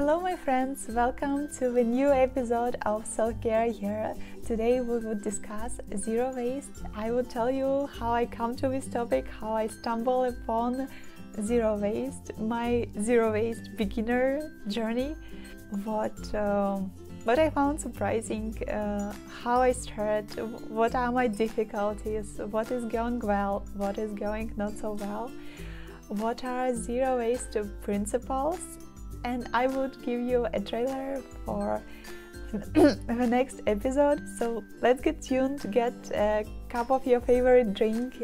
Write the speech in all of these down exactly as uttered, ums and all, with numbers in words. Hello my friends, welcome to a new episode of Self-Care Year. Today we would discuss zero waste. I will tell you how I come to this topic, how I stumble upon zero waste, my zero waste beginner journey, what, uh, what I found surprising, uh, how I started, what are my difficulties, what is going well, what is going not so well, what are zero waste principles. And I would give you a trailer for the next episode. So let's get tuned, get a cup of your favorite drink.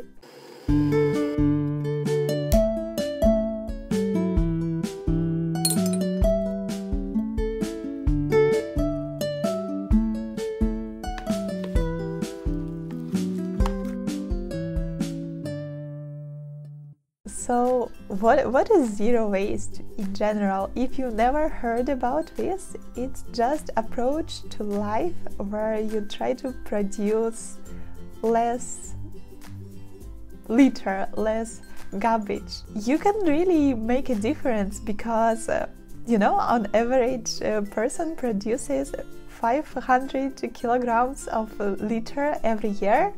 So what, what is zero waste in general? If you never heard about this, it's just approach to life where you try to produce less litter, less garbage. You can really make a difference because, uh, you know, on average a person produces five hundred kilograms of litter every year.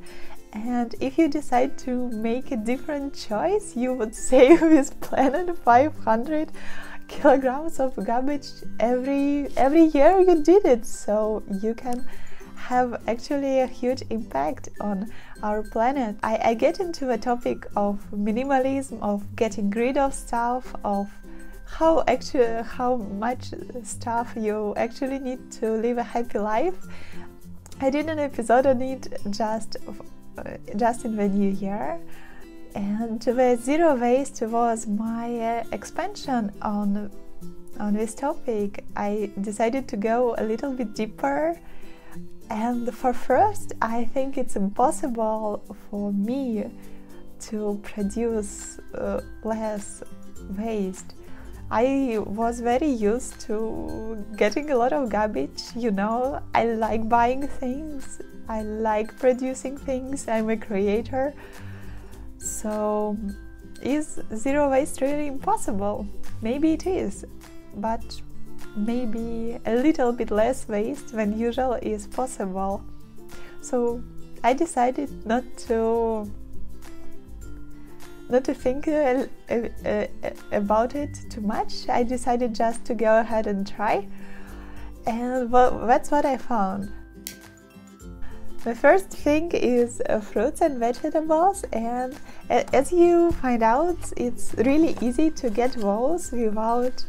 And if you decide to make a different choice, you would save this planet five hundred kilograms of garbage every every year you did it. So you can have actually a huge impact on our planet. I, I get into a topic of minimalism, of getting rid of stuff, of how actually how much stuff you actually need to live a happy life. I did an episode on it just just in the new year, and the zero waste was my uh, expansion on on this topic. I decided to go a little bit deeper, and for first I think it's impossible for me to produce uh, less waste. I was very used to getting a lot of garbage, you know, I like buying things, I like producing things, I'm a creator. So is zero waste really impossible? Maybe it is, but maybe a little bit less waste than usual is possible. So I decided not to not to think uh, uh, uh, about it too much. I decided just to go ahead and try, and well, that's what I found. The first thing is uh, fruits and vegetables, and uh, as you find out, it's really easy to get those without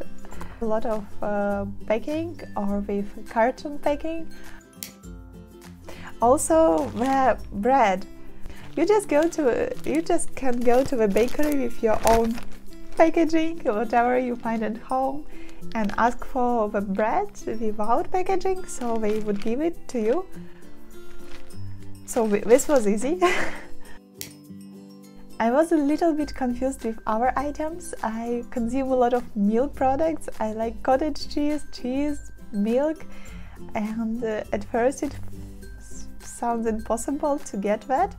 a lot of uh, packing or with carton packing. Also, uh, bread. You just go to, you just can go to a bakery with your own packaging, whatever you find at home, and ask for the bread without packaging, so they would give it to you. So this was easy. I was a little bit confused with other items. I consume a lot of milk products. I like cottage cheese, cheese, milk, and uh, at first it sounds impossible to get that.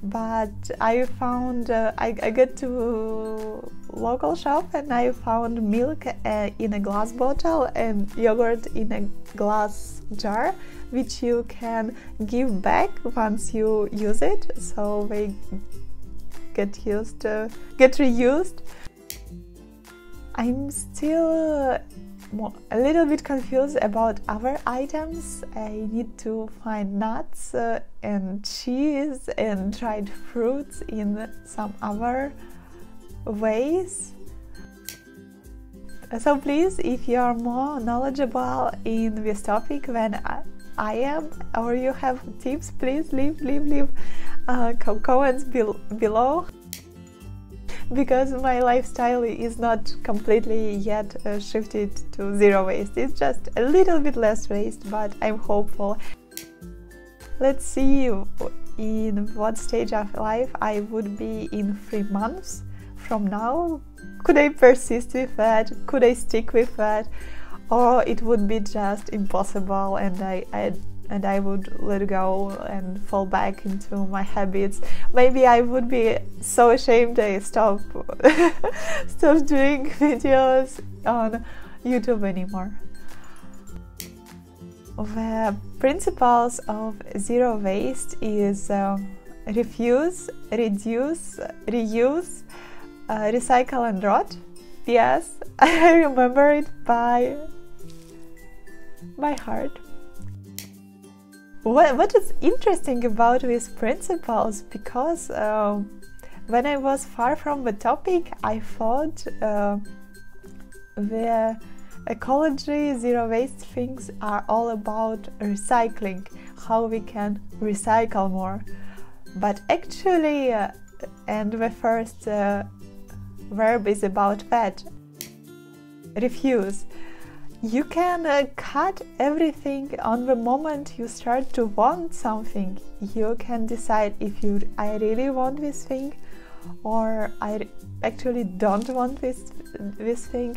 But I found, uh, I, I got to local shop and I found milk uh, in a glass bottle and yogurt in a glass jar, which you can give back once you use it, so they get used, uh, get reused. I'm still a little bit confused about other items. I need to find nuts uh, and cheese and dried fruits in some other ways. So please, if you are more knowledgeable in this topic than I am, or you have tips, please leave leave leave uh, comments be below. Because my lifestyle is not completely yet uh, shifted to zero waste. It's just a little bit less waste, but I'm hopeful. Let's see in what stage of life I would be in three months from now. Could I persist with that? Could I stick with that? Or it would be just impossible and I, I and I would let go and fall back into my habits. Maybe I would be so ashamed I stop, stop doing videos on YouTube anymore. The principles of zero waste is uh, refuse, reduce, reuse, uh, recycle and rot. Yes, I remember it by my heart. What, what is interesting about these principles, because uh, when I was far from the topic, I thought uh, the ecology, zero waste things are all about recycling, how we can recycle more. But actually, uh, and the first uh, verb is about that, refuse. You can uh, cut everything on the moment you start to want something. You can decide if you I really want this thing, or I actually don't want this this thing.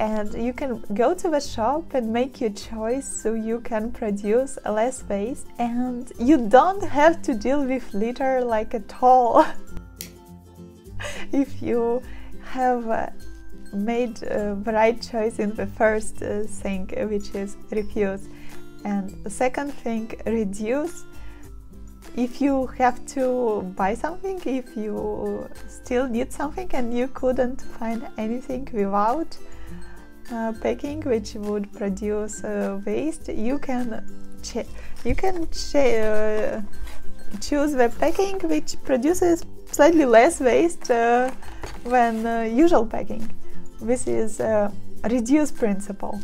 And you can go to the shop and make your choice, so you can produce less waste and you don't have to deal with litter like at all. If you have uh, made uh, the right choice in the first uh, thing, which is refuse. And the second thing, reduce. If you have to buy something, if you still need something and you couldn't find anything without uh, packing, which would produce uh, waste, you can you can uh, choose the packing which produces slightly less waste uh, than uh, usual packing. This is uh, reduce principle.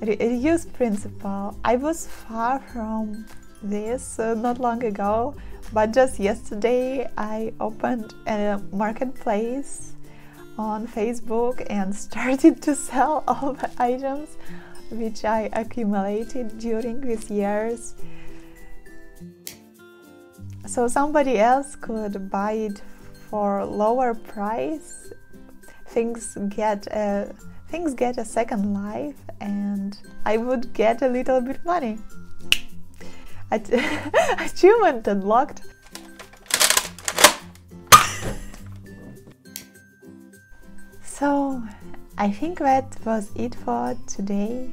Re reduce principle. I was far from this uh, not long ago, but just yesterday I opened a marketplace on Facebook and started to sell all the items which I accumulated during these years. So somebody else could buy it for lower price. Things get a, things get a second life, and I would get a little bit money. Achievement unlocked. So I think that was it for today.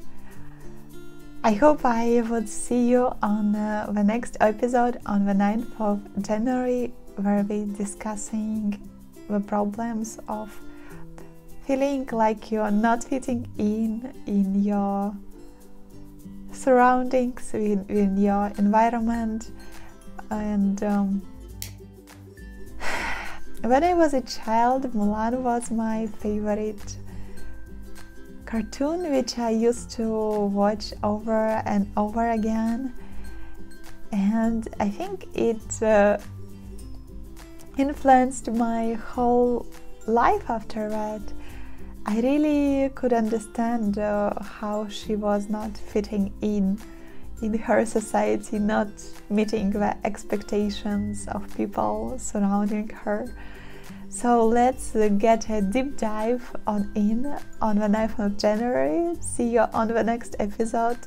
I hope I would see you on uh, the next episode on the ninth of January, where we're discussing the problems of feeling like you're not fitting in in your surroundings, in, in your environment. And um, when I was a child, Mulan was my favorite cartoon, which I used to watch over and over again. And I think it uh, influenced my whole life after that. I really could understand uh, how she was not fitting in in her society, not meeting the expectations of people surrounding her. So let's uh, get a deep dive on in on the ninth of January. See you on the next episode.